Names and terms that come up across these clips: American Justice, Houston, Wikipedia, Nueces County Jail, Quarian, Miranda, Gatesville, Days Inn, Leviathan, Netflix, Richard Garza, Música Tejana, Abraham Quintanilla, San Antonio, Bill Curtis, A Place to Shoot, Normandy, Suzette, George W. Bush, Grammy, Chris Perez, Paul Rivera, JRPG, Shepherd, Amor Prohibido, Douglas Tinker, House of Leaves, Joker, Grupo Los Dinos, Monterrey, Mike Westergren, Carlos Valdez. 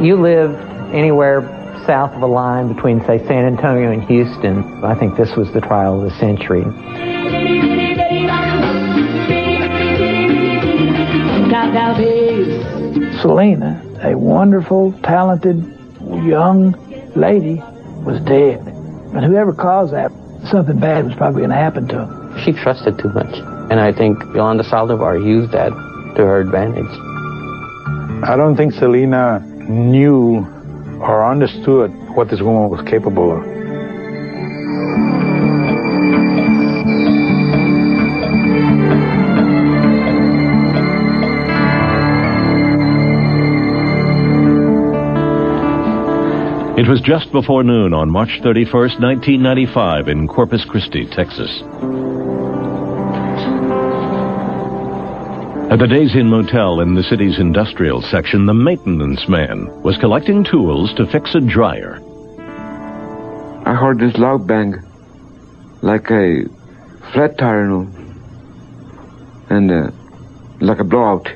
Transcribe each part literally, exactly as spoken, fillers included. you lived anywhere south of a line between, say, San Antonio and Houston, I think this was the trial of the century. Selena, a wonderful, talented, young lady, was dead. And whoever caused that, something bad was probably going to happen to him. She trusted too much. And I think Yolanda Saldivar used that to her advantage. I don't think Selena knew or understood what this woman was capable of. It was just before noon on March thirty-first, nineteen ninety-five, in Corpus Christi, Texas. At the Days Inn Motel in the city's industrial section, the maintenance man was collecting tools to fix a dryer. I heard this loud bang, like a flat tire, and uh, like a blowout.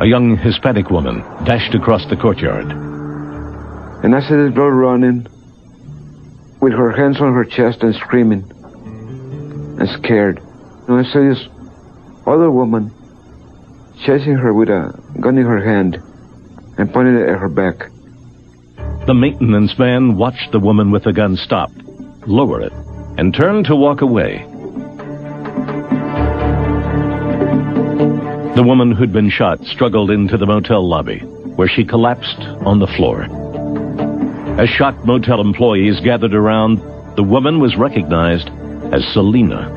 A young Hispanic woman dashed across the courtyard. And I see this girl running with her hands on her chest and screaming and scared. And I see this other woman chasing her with a gun in her hand and pointing it at her back. The maintenance man watched the woman with the gun stop, lower it, and turn to walk away. The woman who'd been shot struggled into the motel lobby, where she collapsed on the floor. As shocked motel employees gathered around, the woman was recognized as Selena.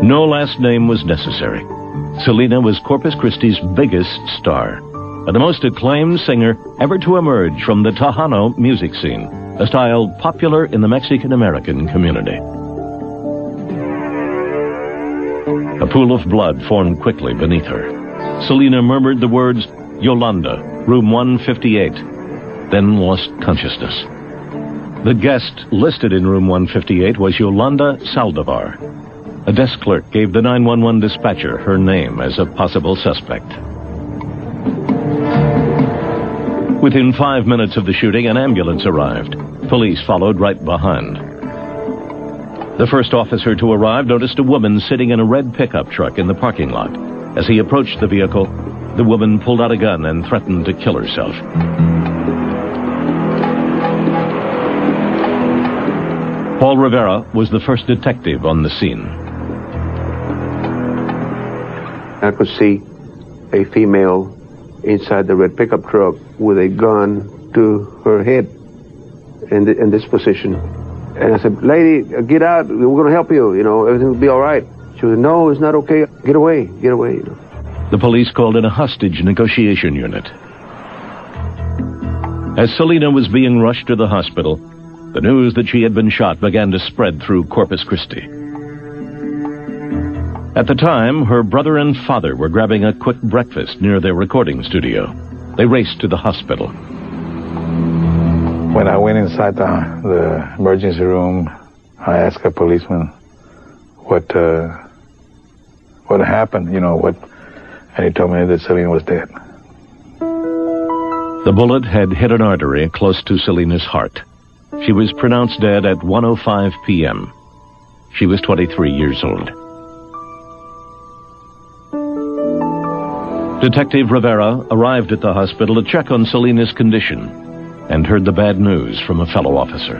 No last name was necessary. Selena was Corpus Christi's biggest star, and the most acclaimed singer ever to emerge from the Tejano music scene, a style popular in the Mexican-American community. A pool of blood formed quickly beneath her. Selena murmured the words, "Yolanda, room one fifty-eight, then lost consciousness. The guest listed in room one fifty-eight was Yolanda Saldivar. A desk clerk gave the nine one one dispatcher her name as a possible suspect. Within five minutes of the shooting, an ambulance arrived. Police followed right behind. The first officer to arrive noticed a woman sitting in a red pickup truck in the parking lot. As he approached the vehicle, the woman pulled out a gun and threatened to kill herself. Paul Rivera was the first detective on the scene. I could see a female inside the red pickup truck with a gun to her head in, the, in this position. And I said, "Lady, get out. We're going to help you. You know, everything will be all right." She said, "No, it's not okay. Get away. Get away." You know. The police called in a hostage negotiation unit. As Selena was being rushed to the hospital, the news that she had been shot began to spread through Corpus Christi. At the time, her brother and father were grabbing a quick breakfast near their recording studio. They raced to the hospital. When I went inside the, the emergency room, I asked a policeman what, uh, what happened, you know, what... and he told me that Selena was dead. The bullet had hit an artery close to Selena's heart. She was pronounced dead at one oh five p m She was twenty-three years old. Detective Rivera arrived at the hospital to check on Selena's condition and heard the bad news from a fellow officer.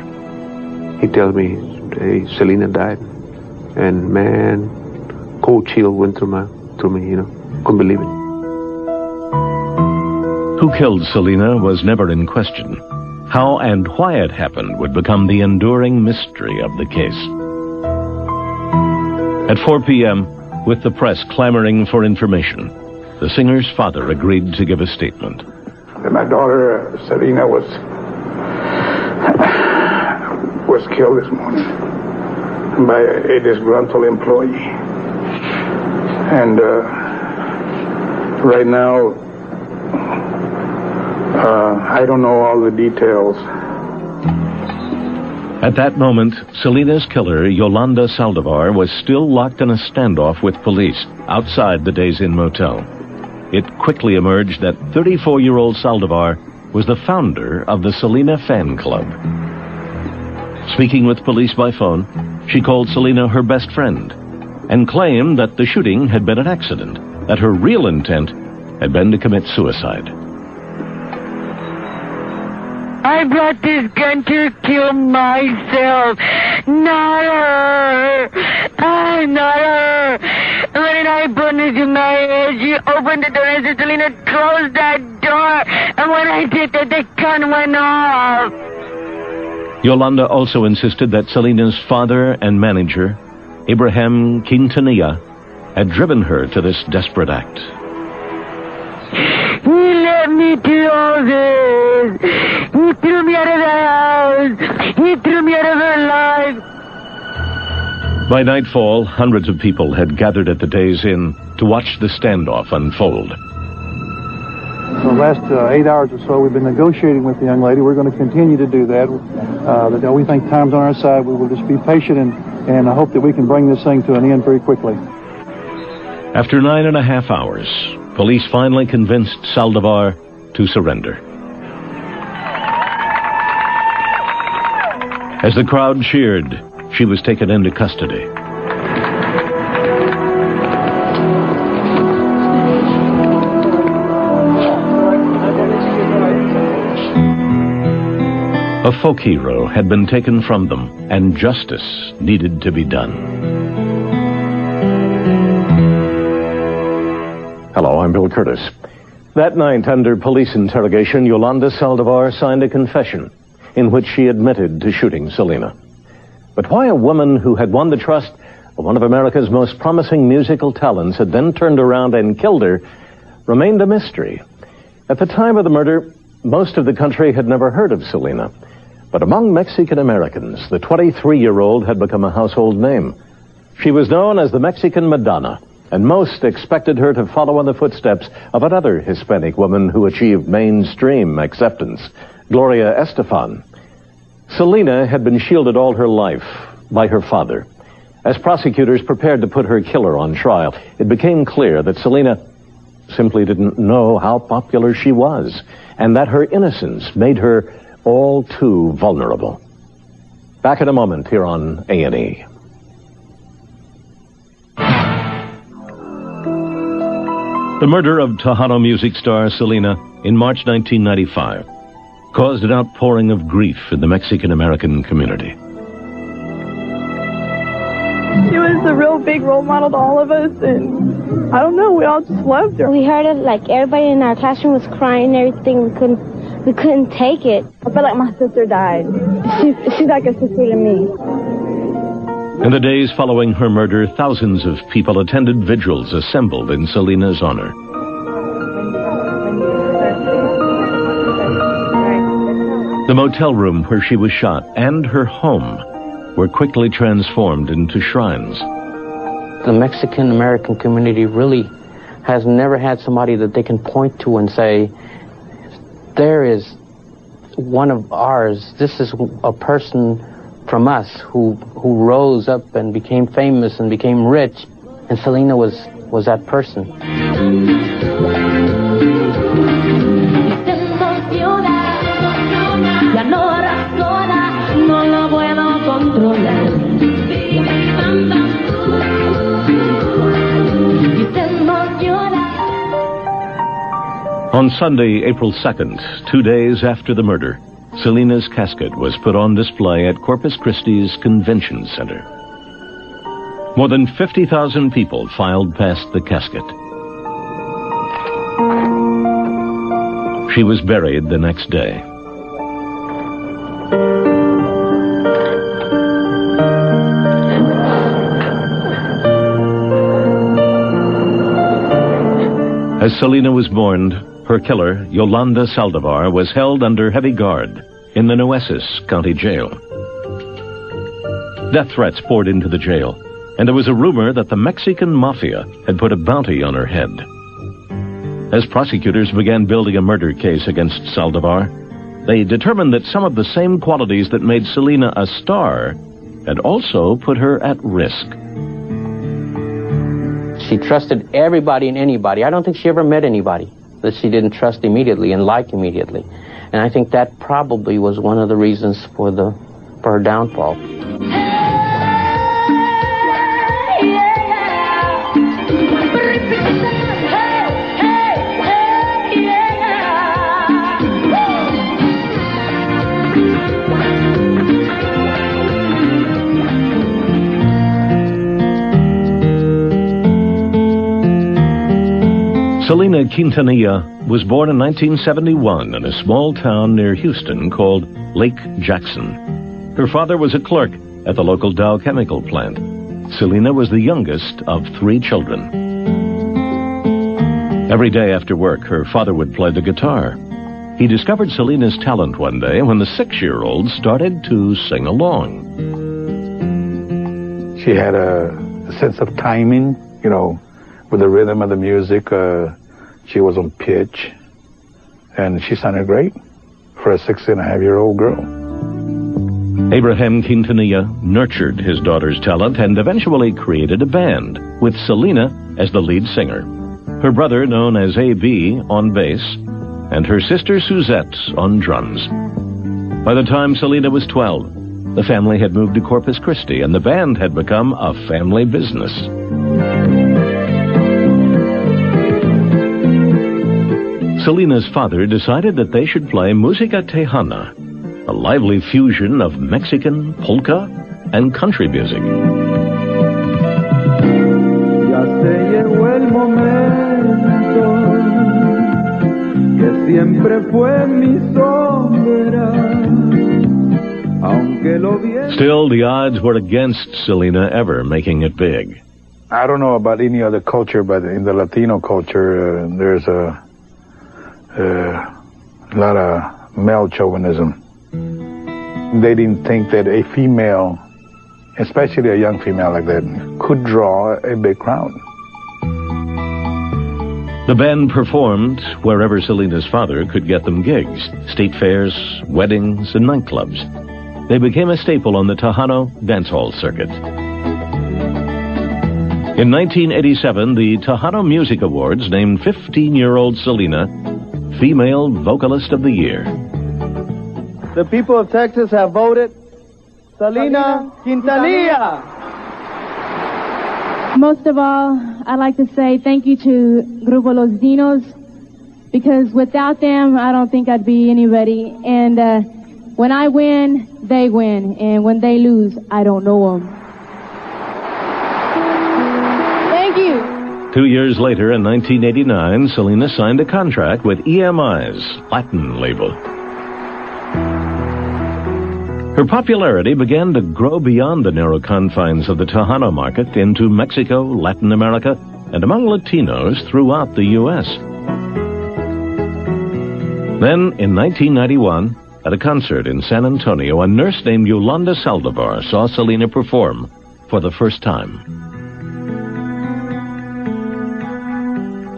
He tells me, "Hey, Selena died." And man, cold chill went through my, through me, you know. Couldn't believe it. Who killed Selena was never in question. How and why it happened would become the enduring mystery of the case. At four p m, with the press clamoring for information, the singer's father agreed to give a statement. My daughter, uh, Selena, was was killed this morning by a disgruntled employee. And, uh, right now, uh, I don't know all the details. At that moment, Selena's killer, Yolanda Saldivar, was still locked in a standoff with police outside the Days Inn Motel. it quickly emerged that thirty-four-year-old Saldivar was the founder of the Selena Fan Club. Speaking with police by phone, she called Selena her best friend and claimed that the shooting had been an accident, that her real intent had been to commit suicide. I brought this gun to kill myself. Not her. Oh, not her. When I put this in my head, she opened the door and said, Selena, close that door. And when I did that, the gun went off. Yolanda also insisted that Selena's father and manager, Abraham Quintanilla, had driven her to this desperate act. He led me to all this. He threw me out of the house. He threw me out of her life. By nightfall, hundreds of people had gathered at the Days Inn to watch the standoff unfold. For the last uh, eight hours or so, we've been negotiating with the young lady. We're going to continue to do that. Uh, we think time's on our side. We will just be patient and, and I hope that we can bring this thing to an end very quickly. After nine and a half hours, police finally convinced Saldivar to surrender. As the crowd cheered, she was taken into custody. A folk hero had been taken from them, and justice needed to be done. Hello, I'm Bill Curtis. That night, under police interrogation, Yolanda Saldivar signed a confession in which she admitted to shooting Selena. But why a woman who had won the trust of one of America's most promising musical talents had then turned around and killed her remained a mystery. At the time of the murder, most of the country had never heard of Selena. But among Mexican Americans, the twenty-three-year-old had become a household name. She was known as the Mexican Madonna, and most expected her to follow in the footsteps of another Hispanic woman who achieved mainstream acceptance, Gloria Estefan. Selena had been shielded all her life by her father. As prosecutors prepared to put her killer on trial, it became clear that Selena simply didn't know how popular she was, and that her innocence made her all too vulnerable. Back in a moment here on A and E. The murder of Tejano music star Selena in March nineteen ninety-five caused an outpouring of grief in the Mexican-American community. She was a real big role model to all of us, and I don't know, we all just loved her. We heard it, like, everybody in our classroom was crying and everything. We couldn't, we couldn't take it. I felt like my sister died. She, she's like a sister to me. In the days following her murder, thousands of people attended vigils assembled in Selena's honor. The motel room where she was shot and her home were quickly transformed into shrines. The Mexican-American community really has never had somebody that they can point to and say, there is one of ours, this is a person from us who who rose up and became famous and became rich, and Selena was was that person. On Sunday, April second, two days after the murder, Selena's casket was put on display at Corpus Christi's Convention Center. More than fifty thousand people filed past the casket. She was buried the next day. As Selena was mourned, her killer, Yolanda Saldivar, was held under heavy guard in the Nueces County Jail. Death threats poured into the jail, and there was a rumor that the Mexican mafia had put a bounty on her head. As prosecutors began building a murder case against Saldivar, they determined that some of the same qualities that made Selena a star had also put her at risk. She trusted everybody and anybody. I don't think she ever met anybody that she didn't trust immediately and like immediately. And I think that probably was one of the reasons for the for her downfall. Selena Quintanilla was born in nineteen seventy-one in a small town near Houston called Lake Jackson. Her father was a clerk at the local Dow Chemical plant. Selena was the youngest of three children. Every day after work, her father would play the guitar. He discovered Selena's talent one day when the six-year-old started to sing along. She had a sense of timing, you know, with the rhythm of the music. Uh, she was on pitch, and she sounded great for a six and a half year old girl. Abraham Quintanilla nurtured his daughter's talent and eventually created a band with Selena as the lead singer, her brother, known as A B, on bass, and her sister Suzette on drums. By the time Selena was twelve, the family had moved to Corpus Christi, and the band had become a family business. Selena's father decided that they should play Música Tejana, a lively fusion of Mexican, polka, and country music. Still, the odds were against Selena ever making it big. I don't know about any other culture, but in the Latino culture, uh, there's a Uh, a lot of male chauvinism. They didn't think that a female, especially a young female like that, could draw a big crowd. The band performed wherever Selena's father could get them gigs: state fairs, weddings, and nightclubs. They became a staple on the Tejano dancehall circuit. In nineteen eighty-seven, the Tejano Music Awards named fifteen-year-old Selena Female Vocalist of the Year. The people of Texas have voted Selena Quintanilla. Most of all, I'd like to say thank you to Grupo Los Dinos, because without them, I don't think I'd be anybody. And uh, when I win, they win. And when they lose, I don't know them. Thank you. Two years later, in nineteen eighty-nine, Selena signed a contract with E M I's Latin label. Her popularity began to grow beyond the narrow confines of the Tejano market into Mexico, Latin America, and among Latinos throughout the U S Then, in nineteen ninety-one, at a concert in San Antonio, a nurse named Yolanda Saldivar saw Selena perform for the first time.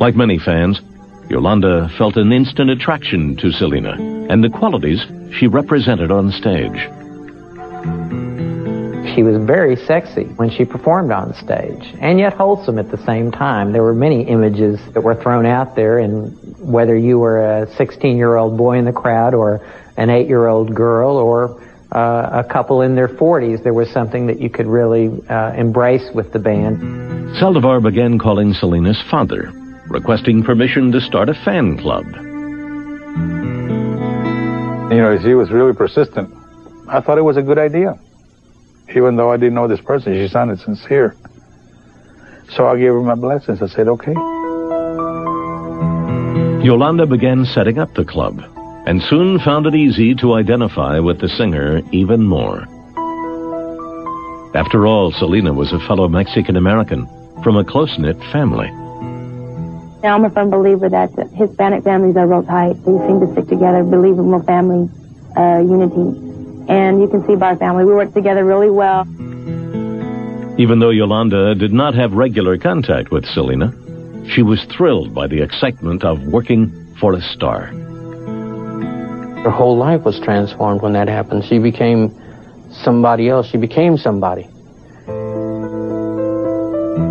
Like many fans, Yolanda felt an instant attraction to Selena and the qualities she represented on stage. She was very sexy when she performed on stage, and yet wholesome at the same time. There were many images that were thrown out there, and whether you were a sixteen-year-old boy in the crowd or an eight-year-old girl or uh, a couple in their forties, there was something that you could really uh, embrace with the band. Saldivar began calling Selena's father, requesting permission to start a fan club. You know, she was really persistent. I thought it was a good idea. Even though I didn't know this person, she sounded sincere. So I gave her my blessings. I said, okay. Yolanda began setting up the club and soon found it easy to identify with the singer even more. After all, Selena was a fellow Mexican-American from a close-knit family. Now, I'm a firm believer that Hispanic families are real tight. They seem to stick together, believable family uh, unity. And you can see by our family, we work together really well. Even though Yolanda did not have regular contact with Selena, she was thrilled by the excitement of working for a star. Her whole life was transformed when that happened. She became somebody else. She became somebody.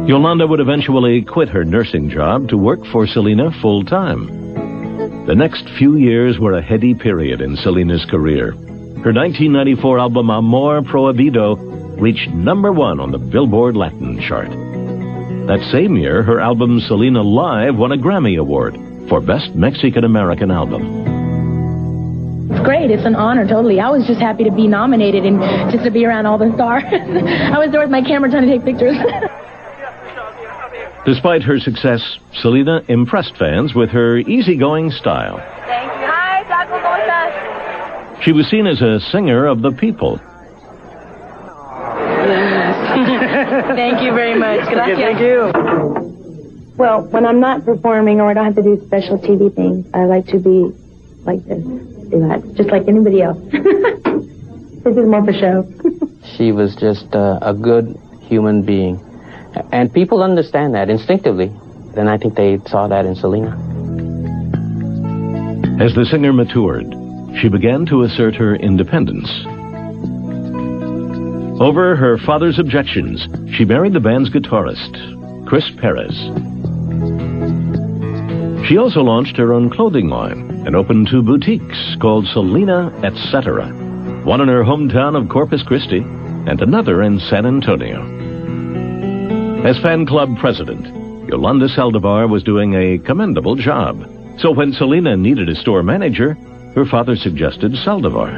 Yolanda would eventually quit her nursing job to work for Selena full-time. The next few years were a heady period in Selena's career. Her nineteen ninety-four album Amor Prohibido reached number one on the Billboard Latin chart. That same year, her album Selena Live won a Grammy Award for Best Mexican-American Album. It's great. It's an honor, totally. I was just happy to be nominated and just to be around all the stars. I was there with my camera trying to take pictures. Despite her success, Selena impressed fans with her easygoing style. Thank you. Hi, Taco Bolsas. She was seen as a singer of the people. Thank you very much. Gracias. Thank you. Well, when I'm not performing or I don't have to do special T V things, I like to be like this. Do that, just like anybody else. This is more for show. She was just uh, a good human being. And people understand that instinctively. And I think they saw that in Selena. As the singer matured, she began to assert her independence. Over her father's objections, she married the band's guitarist, Chris Perez. She also launched her own clothing line and opened two boutiques called Selena Etcetera, one in her hometown of Corpus Christi and another in San Antonio. As fan club president, Yolanda Saldivar was doing a commendable job. So when Selena needed a store manager, her father suggested Saldivar.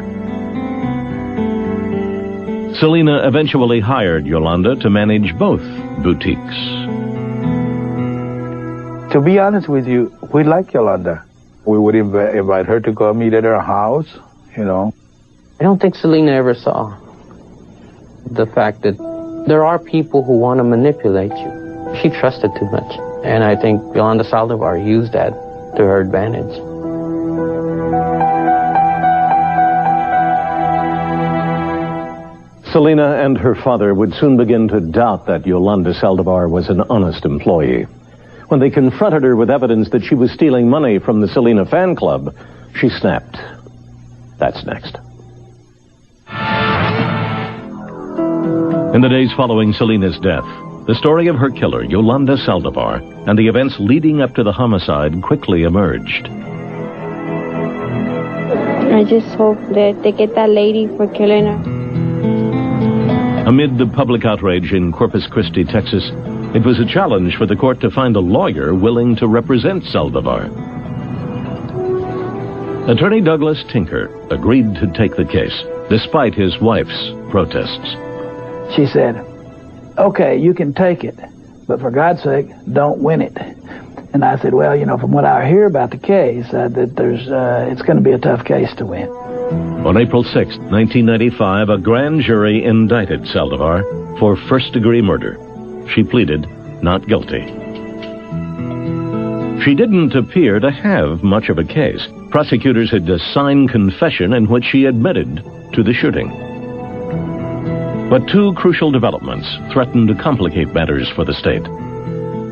Selena eventually hired Yolanda to manage both boutiques. To be honest with you, we like Yolanda. We would inv- invite her to go meet at our house, you know. I don't think Selena ever saw the fact that there are people who want to manipulate you. She trusted too much. And I think Yolanda Saldivar used that to her advantage. Selena and her father would soon begin to doubt that Yolanda Saldivar was an honest employee. When they confronted her with evidence that she was stealing money from the Selena fan club, she snapped. That's next. In the days following Selena's death, the story of her killer, Yolanda Saldivar, and the events leading up to the homicide quickly emerged. I just hope that they get that lady for killing her. Amid the public outrage in Corpus Christi, Texas, it was a challenge for the court to find a lawyer willing to represent Saldivar. Attorney Douglas Tinker agreed to take the case, despite his wife's protests. She said, okay, you can take it, but for God's sake, don't win it. And I said, well, you know, from what I hear about the case, uh, that there's, uh, it's going to be a tough case to win. On April sixth, nineteen ninety-five, a grand jury indicted Saldivar for first-degree murder. She pleaded not guilty. She didn't appear to have much of a case. Prosecutors had a signed confession in which she admitted to the shooting. But two crucial developments threatened to complicate matters for the state.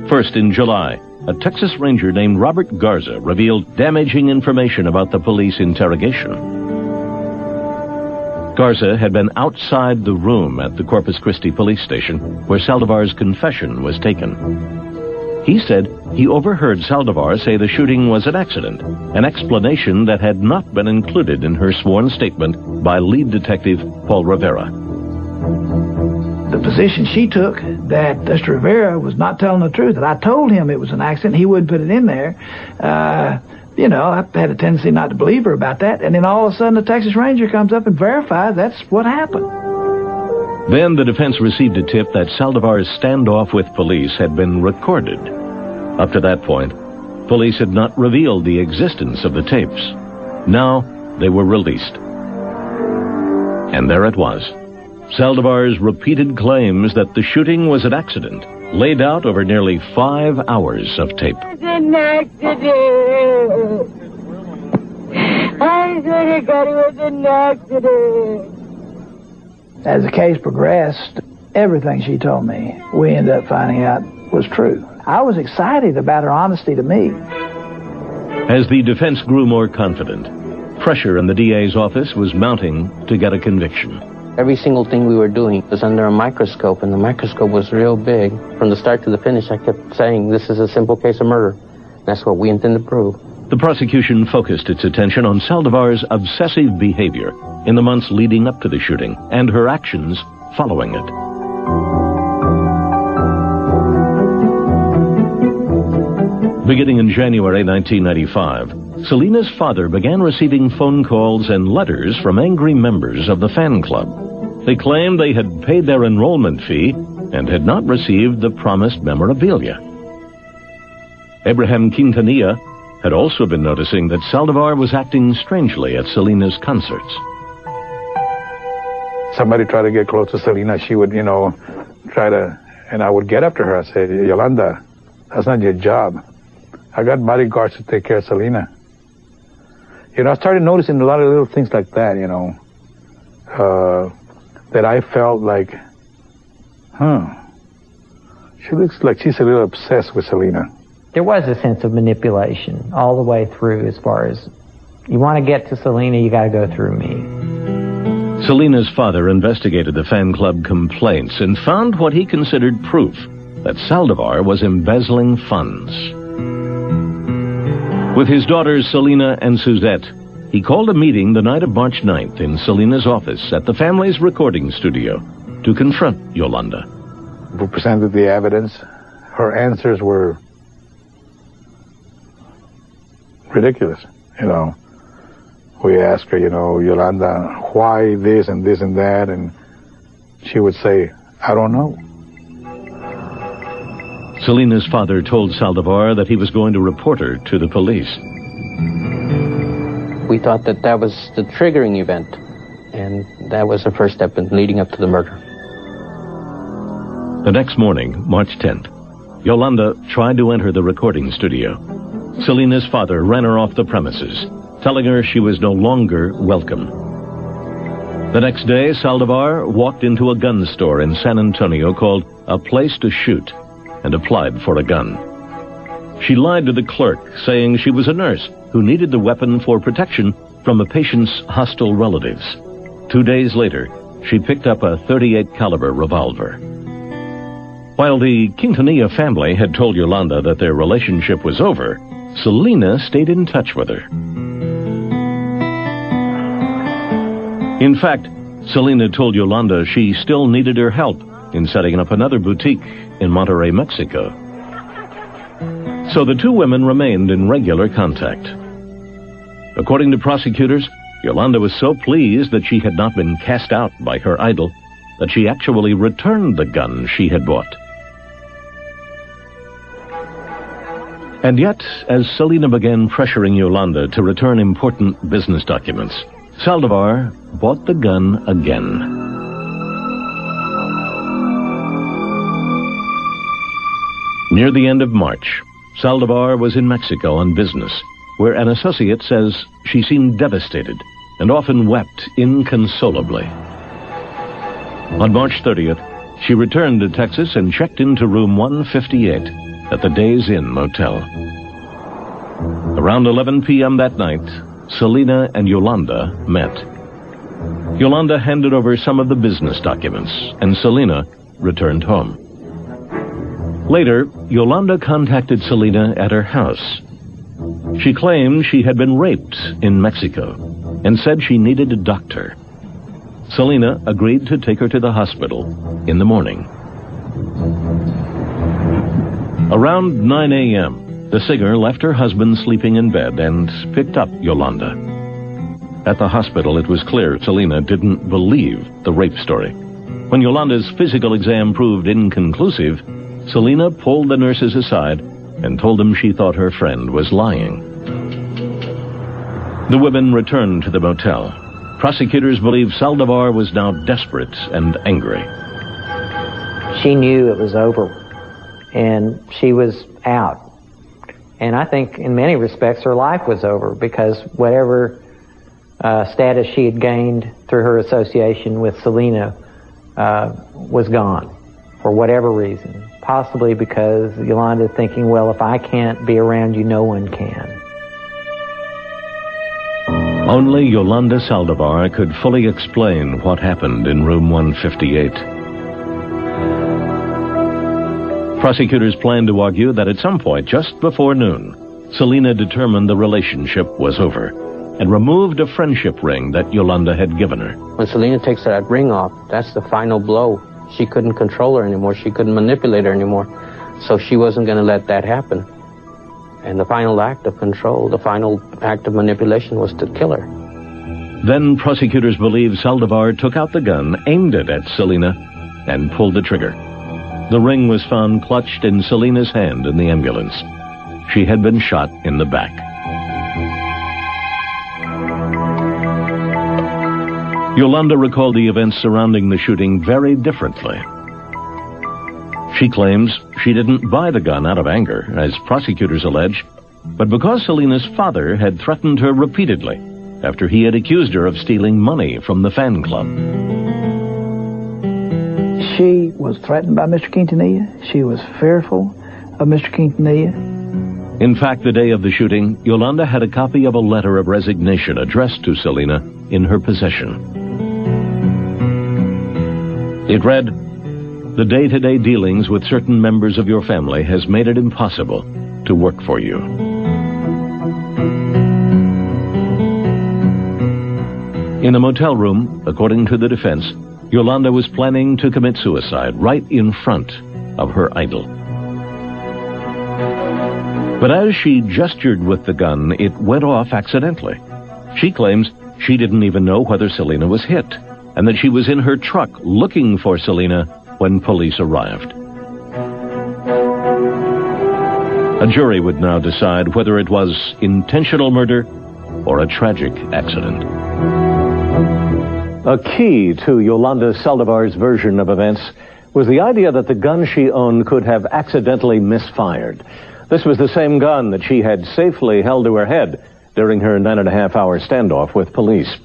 First, in July, a Texas Ranger named Robert Garza revealed damaging information about the police interrogation. Garza had been outside the room at the Corpus Christi police station where Saldivar's confession was taken. He said he overheard Saldivar say the shooting was an accident, an explanation that had not been included in her sworn statement by lead detective Paul Rivera. The position she took, that Mister Rivera was not telling the truth, and I told him it was an accident, he wouldn't put it in there. Uh, you know, I had a tendency not to believe her about that, and then all of a sudden the Texas Ranger comes up and verifies that's what happened. Then the defense received a tip that Saldivar's standoff with police had been recorded. Up to that point, police had not revealed the existence of the tapes. Now they were released. And there it was. Saldivar's repeated claims that the shooting was an accident, laid out over nearly five hours of tape. It was an accident. I swear to God, it was an accident. As the case progressed, everything she told me, we ended up finding out was true. I was excited about her honesty to me. As the defense grew more confident, pressure in the D A's office was mounting to get a conviction. Every single thing we were doing was under a microscope, and the microscope was real big. From the start to the finish, I kept saying, this is a simple case of murder. That's what we intend to prove. The prosecution focused its attention on Saldivar's obsessive behavior in the months leading up to the shooting and her actions following it. Beginning in January nineteen ninety-five, Selena's father began receiving phone calls and letters from angry members of the fan club. They claimed they had paid their enrollment fee and had not received the promised memorabilia. Abraham Quintanilla had also been noticing that Saldivar was acting strangely at Selena's concerts. Somebody tried to get close to Selena, she would, you know, try to, and I would get up to her, I'd say, Yolanda, that's not your job. I got bodyguards to take care of Selena. You know, I started noticing a lot of little things like that, you know, uh, that I felt like, huh, she looks like she's a little obsessed with Selena. There was a sense of manipulation all the way through, as far as, you want to get to Selena, you got to go through me. Selena's father investigated the fan club complaints and found what he considered proof that Saldivar was embezzling funds. With his daughters Selena and Suzette, he called a meeting the night of March ninth in Selena's office at the family's recording studio to confront Yolanda. We presented the evidence. Her answers were ridiculous, you know. We asked her, you know, Yolanda, why this and this and that, and she would say, I don't know. Selena's father told Saldivar that he was going to report her to the police. We thought that that was the triggering event, and that was the first step in leading up to the murder. The next morning, March tenth, Yolanda tried to enter the recording studio. Selena's father ran her off the premises, telling her she was no longer welcome. The next day, Saldivar walked into a gun store in San Antonio called A Place to Shoot and applied for a gun. She lied to the clerk, saying she was a nurse who needed the weapon for protection from a patient's hostile relatives. Two days later, she picked up a thirty-eight caliber revolver. While the Quintanilla family had told Yolanda that their relationship was over, Selena stayed in touch with her. In fact, Selena told Yolanda she still needed her help in setting up another boutique in Monterrey, Mexico. So the two women remained in regular contact. According to prosecutors, Yolanda was so pleased that she had not been cast out by her idol that she actually returned the gun she had bought. And yet, as Selena began pressuring Yolanda to return important business documents, Saldivar bought the gun again. Near the end of March, Saldivar was in Mexico on business, where an associate says she seemed devastated and often wept inconsolably. On March thirtieth, she returned to Texas and checked into room one fifty-eight at the Days Inn motel. Around eleven p m that night, Selena and Yolanda met. Yolanda handed over some of the business documents, and Selena returned home. Later, Yolanda contacted Selena at her house. She claimed she had been raped in Mexico and said she needed a doctor. Selena agreed to take her to the hospital in the morning. Around nine a m, the singer left her husband sleeping in bed and picked up Yolanda. At the hospital, it was clear Selena didn't believe the rape story. When Yolanda's physical exam proved inconclusive, Selena pulled the nurses aside and told them she thought her friend was lying. The women returned to the motel. Prosecutors believe Saldivar was now desperate and angry. She knew it was over, and she was out. And I think in many respects her life was over, because whatever uh, status she had gained through her association with Selena uh, was gone for whatever reason. Possibly because Yolanda thinking, well, if I can't be around you, no one can. Only Yolanda Saldivar could fully explain what happened in room one fifty-eight. Prosecutors planned to argue that at some point just before noon, Selena determined the relationship was over and removed a friendship ring that Yolanda had given her. When Selena takes that ring off, that's the final blow. She couldn't control her anymore. She couldn't manipulate her anymore. So she wasn't going to let that happen. And the final act of control, the final act of manipulation was to kill her. Then prosecutors believe Saldivar took out the gun, aimed it at Selena, and pulled the trigger. The ring was found clutched in Selena's hand in the ambulance. She had been shot in the back. Yolanda recalled the events surrounding the shooting very differently. She claims she didn't buy the gun out of anger, as prosecutors allege, but because Selena's father had threatened her repeatedly after he had accused her of stealing money from the fan club. She was threatened by Mister Quintanilla. She was fearful of Mister Quintanilla. In fact, the day of the shooting, Yolanda had a copy of a letter of resignation addressed to Selena in her possession. It read, "The day-to-day dealings with certain members of your family has made it impossible to work for you." In a motel room, according to the defense, Yolanda was planning to commit suicide right in front of her idol. But as she gestured with the gun, it went off accidentally. She claims she didn't even know whether Selena was hit, and that she was in her truck looking for Selena when police arrived. A jury would now decide whether it was intentional murder or a tragic accident. A key to Yolanda Saldivar's version of events was the idea that the gun she owned could have accidentally misfired. This was the same gun that she had safely held to her head during her nine and a half hour standoff with police.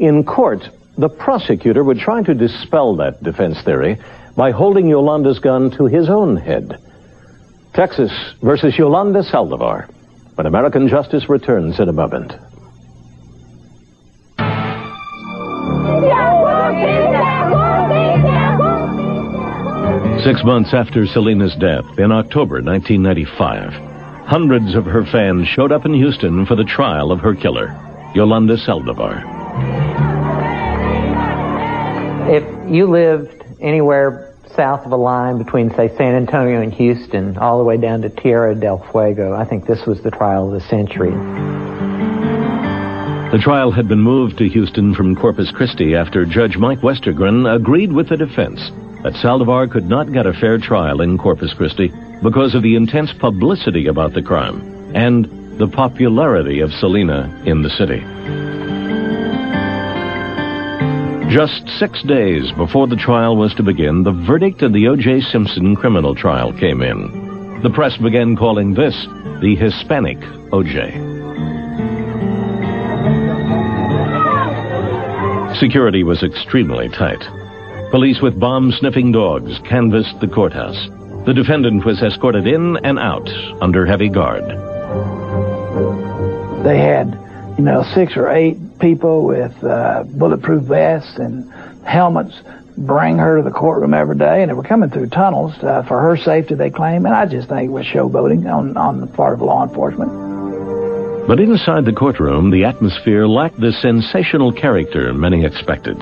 In court, the prosecutor would try to dispel that defense theory by holding Yolanda's gun to his own head. Texas versus Yolanda Saldivar, when American Justice returns in a moment. Six months after Selena's death, in October nineteen ninety-five, hundreds of her fans showed up in Houston for the trial of her killer, Yolanda Saldivar. If you lived anywhere south of a line between, say, San Antonio and Houston, all the way down to Tierra del Fuego, I think this was the trial of the century. The trial had been moved to Houston from Corpus Christi after Judge Mike Westergren agreed with the defense that Saldivar could not get a fair trial in Corpus Christi because of the intense publicity about the crime and the popularity of Selena in the city. Just six days before the trial was to begin, the verdict in the O J Simpson criminal trial came in. The press began calling this the Hispanic O J. Security was extremely tight. Police with bomb-sniffing dogs canvassed the courthouse. The defendant was escorted in and out under heavy guard. They had, you know, six or eight people with uh, bulletproof vests and helmets bring her to the courtroom every day, and they were coming through tunnels uh, for her safety, they claim, and I just think it was showboating on, on the part of law enforcement. But inside the courtroom, the atmosphere lacked the sensational character many expected.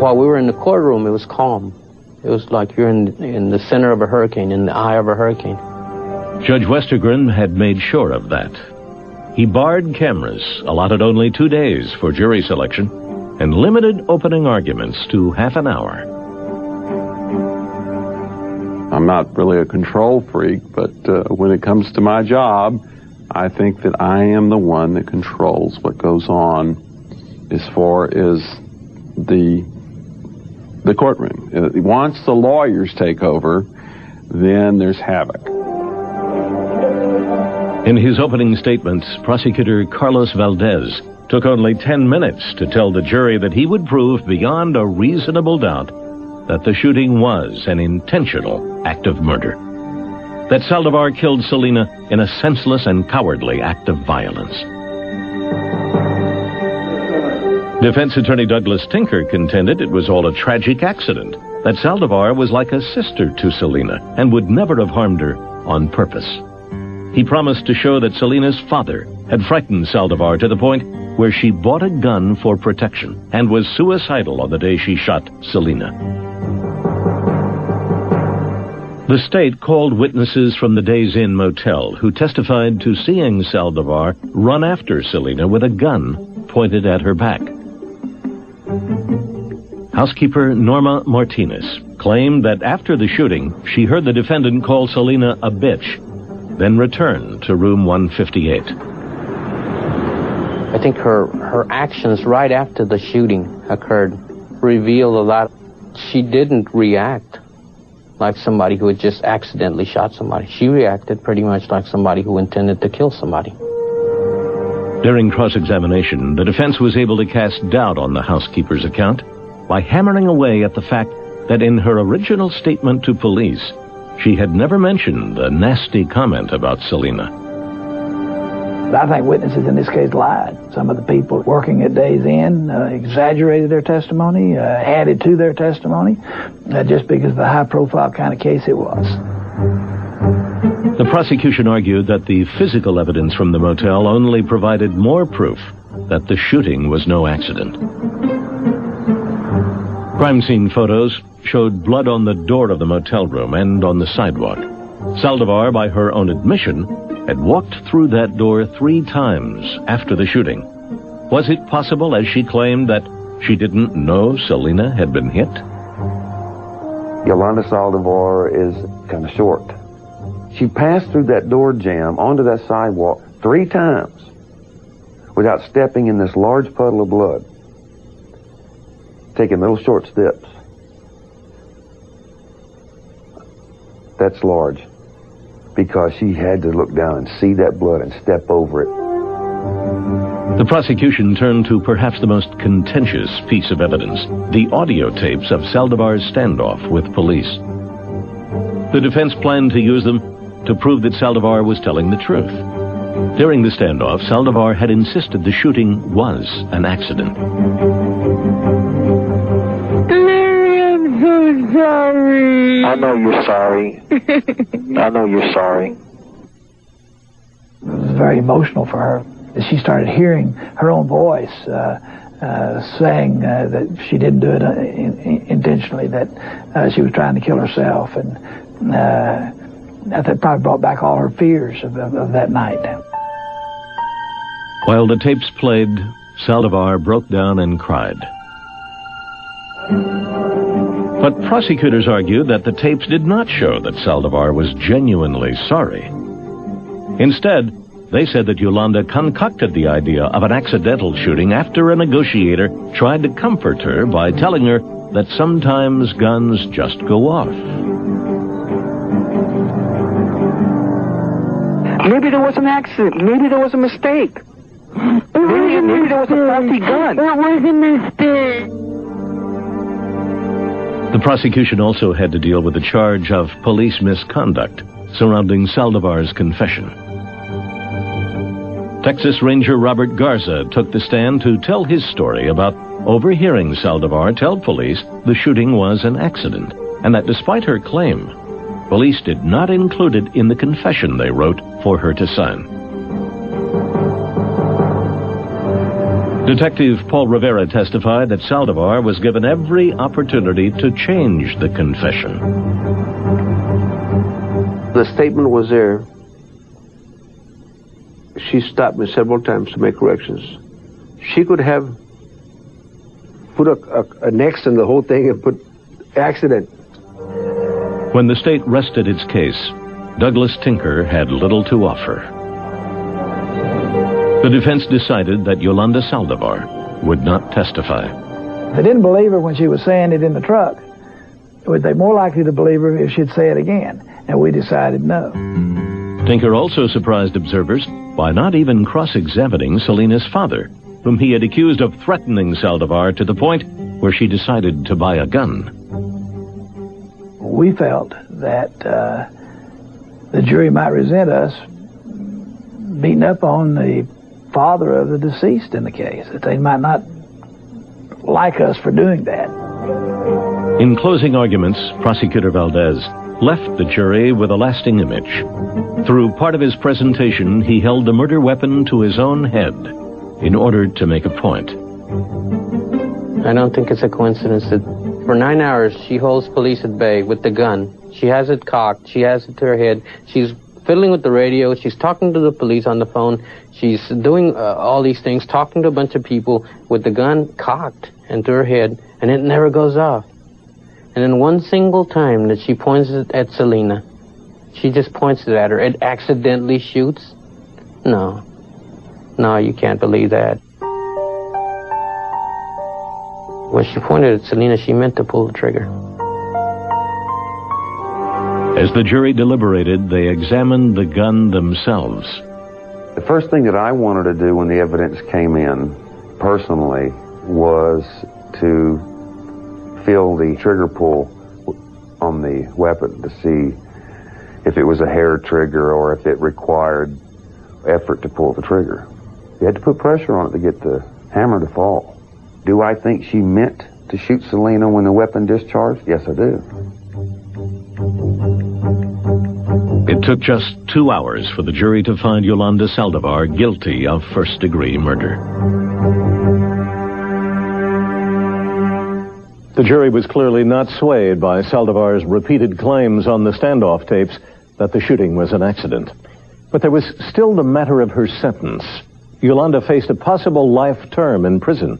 While we were in the courtroom, it was calm. It was like you're in, in the center of a hurricane, in the eye of a hurricane. Judge Westergren had made sure of that. He barred cameras, allotted only two days for jury selection, and limited opening arguments to half an hour. I'm not really a control freak, but uh, when it comes to my job, I think that I am the one that controls what goes on as far as the, the courtroom. Uh, once the lawyers take over, then there's havoc. In his opening statements, prosecutor Carlos Valdez took only ten minutes to tell the jury that he would prove beyond a reasonable doubt that the shooting was an intentional act of murder. that Saldivar killed Selena in a senseless and cowardly act of violence. Defense attorney Douglas Tinker contended it was all a tragic accident, that Saldivar was like a sister to Selena and would never have harmed her on purpose. He promised to show that Selena's father had frightened Saldivar to the point where she bought a gun for protection and was suicidal on the day she shot Selena. The state called witnesses from the Days Inn motel who testified to seeing Saldivar run after Selena with a gun pointed at her back. Housekeeper Norma Martinez claimed that after the shooting, she heard the defendant call Selena a bitch, then returned to room one fifty-eight. I think her, her actions right after the shooting occurred revealed a lot. She didn't react like somebody who had just accidentally shot somebody. She reacted pretty much like somebody who intended to kill somebody. During cross-examination, the defense was able to cast doubt on the housekeeper's account by hammering away at the fact that in her original statement to police, she had never mentioned a nasty comment about Selena. I think witnesses in this case lied. Some of the people working at Days Inn uh, exaggerated their testimony, uh, added to their testimony, uh, just because of the high-profile kind of case it was. The prosecution argued that the physical evidence from the motel only provided more proof that the shooting was no accident. Crime scene photos showed blood on the door of the motel room and on the sidewalk. Saldivar, by her own admission, had walked through that door three times after the shooting. Was it possible, as she claimed, that she didn't know Selena had been hit? Yolanda Saldivar is kind of short. She passed through that door jamb onto that sidewalk three times without stepping in this large puddle of blood, taking little short steps. That's large, because she had to look down and see that blood and step over it. The prosecution turned to perhaps the most contentious piece of evidence, the audio tapes of Saldivar's standoff with police. The defense planned to use them to prove that Saldivar was telling the truth. During the standoff, Saldivar had insisted the shooting was an accident. Sorry. I know you're sorry. I know you're sorry. It was very emotional for her. She started hearing her own voice uh, uh, saying uh, that she didn't do it uh, in, in, intentionally, that uh, she was trying to kill herself. And uh, that probably brought back all her fears of, of, of that night. While the tapes played, Saldivar broke down and cried. But prosecutors argued that the tapes did not show that Saldivar was genuinely sorry. Instead, they said that Yolanda concocted the idea of an accidental shooting after a negotiator tried to comfort her by telling her that sometimes guns just go off. Maybe there was an accident. Maybe there was a mistake. Maybe, maybe there was a faulty gun. It was a mistake. The prosecution also had to deal with the charge of police misconduct surrounding Saldivar's confession. Texas Ranger Robert Garza took the stand to tell his story about overhearing Saldivar tell police the shooting was an accident, and that despite her claim, police did not include it in the confession they wrote for her to sign. Detective Paul Rivera testified that Saldivar was given every opportunity to change the confession. The statement was there. She stopped me several times to make corrections. She could have put a, a, an X in the whole thing and put accident. When the state rested its case, Douglas Tinker had little to offer. The defense decided that Yolanda Saldivar would not testify. They didn't believe her when she was saying it in the truck. Would they more likely to believe her if she'd say it again? And we decided no. Tinker also surprised observers by not even cross-examining Selena's father, whom he had accused of threatening Saldivar to the point where she decided to buy a gun. We felt that uh, the jury might resent us beating up on the father of the deceased in the case, that they might not like us for doing that. In closing arguments, Prosecutor Valdez left the jury with a lasting image. Through part of his presentation, he held the murder weapon to his own head in order to make a point. I don't think it's a coincidence that for nine hours she holds police at bay with the gun. She has it cocked, she has it to her head, she's fiddling with the radio, she's talking to the police on the phone, she's doing uh, all these things, talking to a bunch of people with the gun cocked and to her head, and it never goes off. And in one single time that she points it at Selena, she just points it at her. It accidentally shoots? No. No, you can't believe that. When she pointed at Selena, she meant to pull the trigger. As the jury deliberated, they examined the gun themselves. The first thing that I wanted to do when the evidence came in, personally, was to feel the trigger pull on the weapon to see if it was a hair trigger or if it required effort to pull the trigger. You had to put pressure on it to get the hammer to fall. Do I think she meant to shoot Selena when the weapon discharged? Yes, I do. It took just two hours for the jury to find Yolanda Saldivar guilty of first-degree murder. The jury was clearly not swayed by Saldivar's repeated claims on the standoff tapes that the shooting was an accident. But there was still the matter of her sentence. Yolanda faced a possible life term in prison.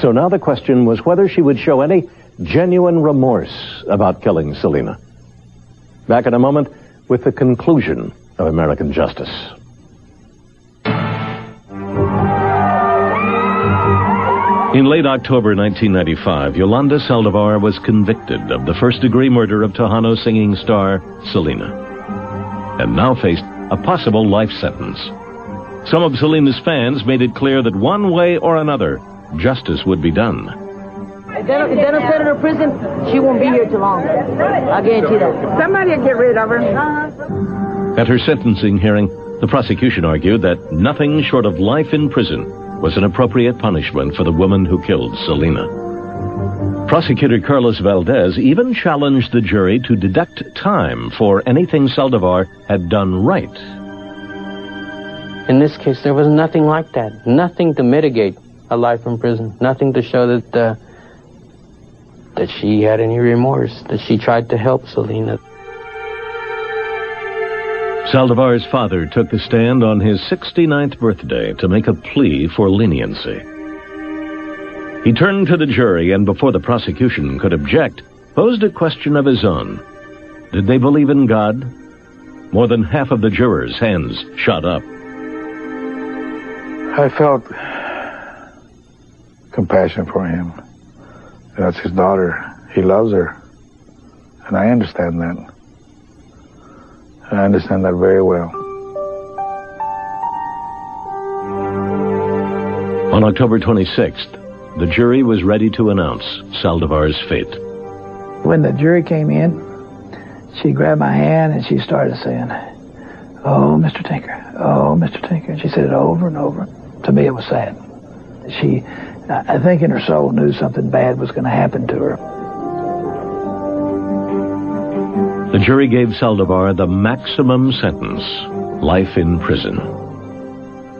So now the question was whether she would show any genuine remorse about killing Selena. Back in a moment with the conclusion of American Justice. In late October nineteen ninety-five, Yolanda Saldivar was convicted of the first-degree murder of Tejano singing star Selena, and now faced a possible life sentence. Some of Selena's fans made it clear that one way or another, justice would be done. If they don't send her to prison, she won't be here too long. I guarantee that. Somebody will get rid of her. At her sentencing hearing, the prosecution argued that nothing short of life in prison was an appropriate punishment for the woman who killed Selena. Prosecutor Carlos Valdez even challenged the jury to deduct time for anything Saldivar had done right. In this case, there was nothing like that. Nothing to mitigate a life in prison. Nothing to show that, uh, that she had any remorse, that she tried to help Selena. Saldivar's father took the stand on his sixty-ninth birthday to make a plea for leniency. He turned to the jury and, before the prosecution could object, posed a question of his own. Did they believe in God? More than half of the jurors' hands shot up. I felt compassion for him. That's his daughter. He loves her. And I understand that. I understand that very well. On October twenty-sixth, the jury was ready to announce Saldivar's fate. When the jury came in, she grabbed my hand and she started saying, "Oh, Mister Tinker, oh, Mister Tinker." And she said it over and over. To me, it was sad. She, I think in her soul, knew something bad was going to happen to her. The jury gave Saldivar the maximum sentence, life in prison.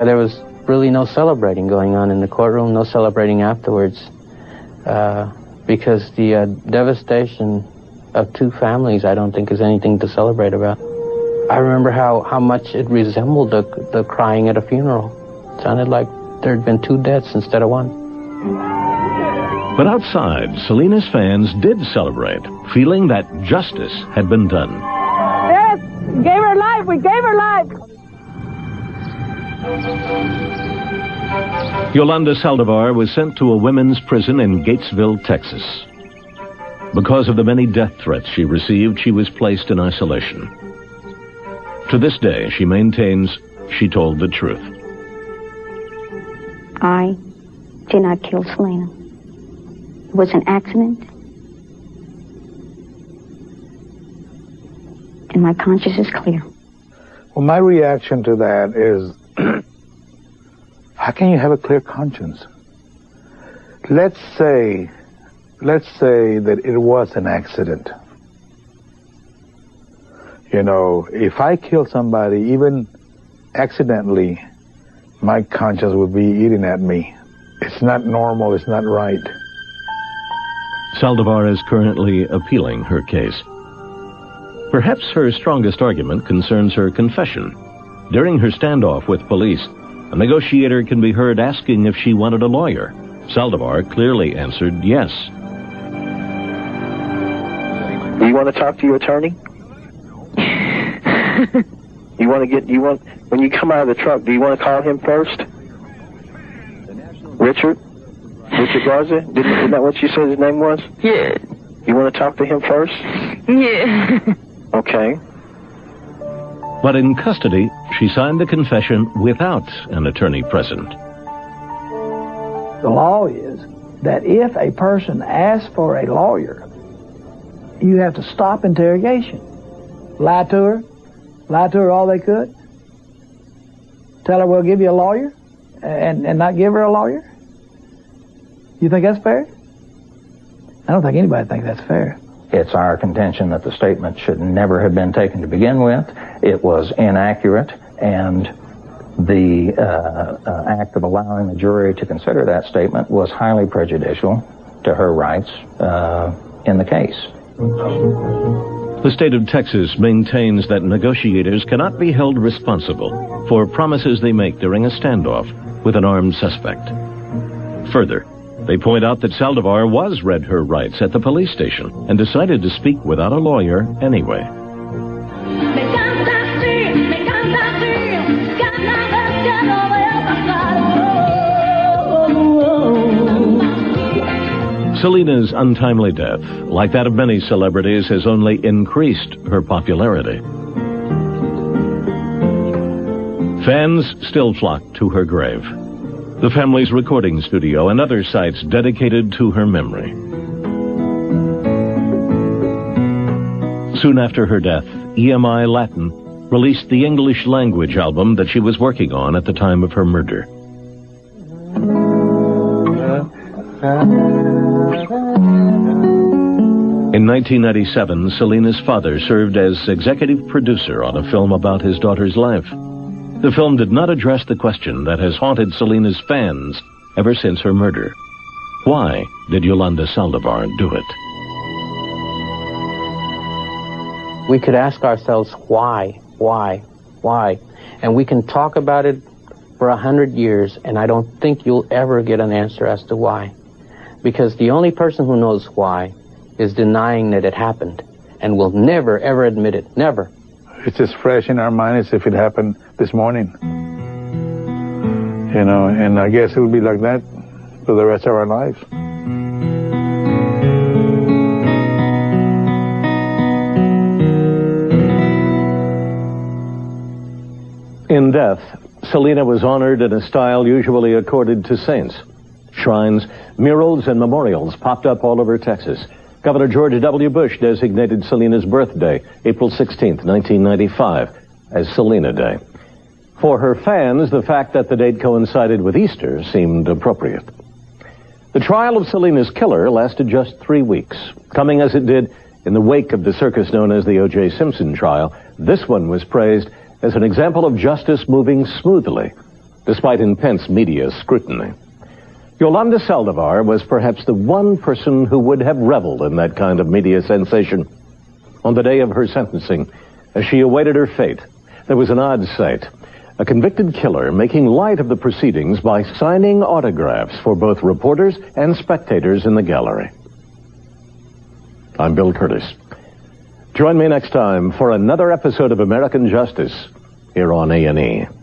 There was really no celebrating going on in the courtroom, no celebrating afterwards, uh, because the uh, devastation of two families I don't think is anything to celebrate about. I remember how, how much it resembled the, the crying at a funeral. It sounded like there had been two deaths instead of one. But outside, Selena's fans did celebrate, feeling that justice had been done. Yes, gave her life, we gave her life. Yolanda Saldivar was sent to a women's prison in Gatesville, Texas. Because of the many death threats she received, she was placed in isolation. To this day, she maintains she told the truth. I did not kill Selena. It was an accident. And my conscience is clear. Well, my reaction to that is, how can you have a clear conscience? Let's say, let's say that it was an accident. You know, if I kill somebody, even accidentally, my conscience would be eating at me. It's not normal, it's not right. Saldivar is currently appealing her case. Perhaps her strongest argument concerns her confession. During her standoff with police, a negotiator can be heard asking if she wanted a lawyer. Saldivar clearly answered yes. Do you want to talk to your attorney? You want to get, you want, when you come out of the truck, do you want to call him first? Richard? Richard Garza? Didn't, isn't that what you said his name was? Yeah. You want to talk to him first? Yeah. Okay. But in custody, she signed the confession without an attorney present. The law is that if a person asks for a lawyer, you have to stop interrogation. Lie to her. Lie to her all they could. Tell her we'll give you a lawyer and, and not give her a lawyer. You think that's fair? I don't think anybody thinks that's fair. It's our contention that the statement should never have been taken to begin with. It was inaccurate, and the uh, uh, act of allowing the jury to consider that statement was highly prejudicial to her rights uh, in the case. The state of Texas maintains that negotiators cannot be held responsible for promises they make during a standoff with an armed suspect. Further, they point out that Saldivar was read her rights at the police station and decided to speak without a lawyer anyway. Selena's untimely death, like that of many celebrities, has only increased her popularity. Fans still flock to her grave, the family's recording studio, and other sites dedicated to her memory. Soon after her death, E M I Latin released the English language album that she was working on at the time of her murder. In nineteen ninety-seven, Selena's father served as executive producer on a film about his daughter's life. The film did not address the question that has haunted Selena's fans ever since her murder. Why did Yolanda Saldivar do it? We could ask ourselves, why, why, why? And we can talk about it for a hundred years, and I don't think you'll ever get an answer as to why. Because the only person who knows why is denying that it happened, and will never, ever admit it, never. It's as fresh in our minds as if it happened this morning. You know, and I guess it would be like that for the rest of our lives. In death, Selena was honored in a style usually accorded to saints. Shrines, murals, and memorials popped up all over Texas. Governor George W. Bush designated Selena's birthday, April sixteenth, nineteen ninety-five, as Selena Day. For her fans, the fact that the date coincided with Easter seemed appropriate. The trial of Selena's killer lasted just three weeks. Coming as it did in the wake of the circus known as the O J. Simpson trial, this one was praised as an example of justice moving smoothly, despite intense media scrutiny. Yolanda Saldivar was perhaps the one person who would have reveled in that kind of media sensation. On the day of her sentencing, as she awaited her fate, there was an odd sight. A convicted killer making light of the proceedings by signing autographs for both reporters and spectators in the gallery. I'm Bill Curtis. Join me next time for another episode of American Justice here on A and E.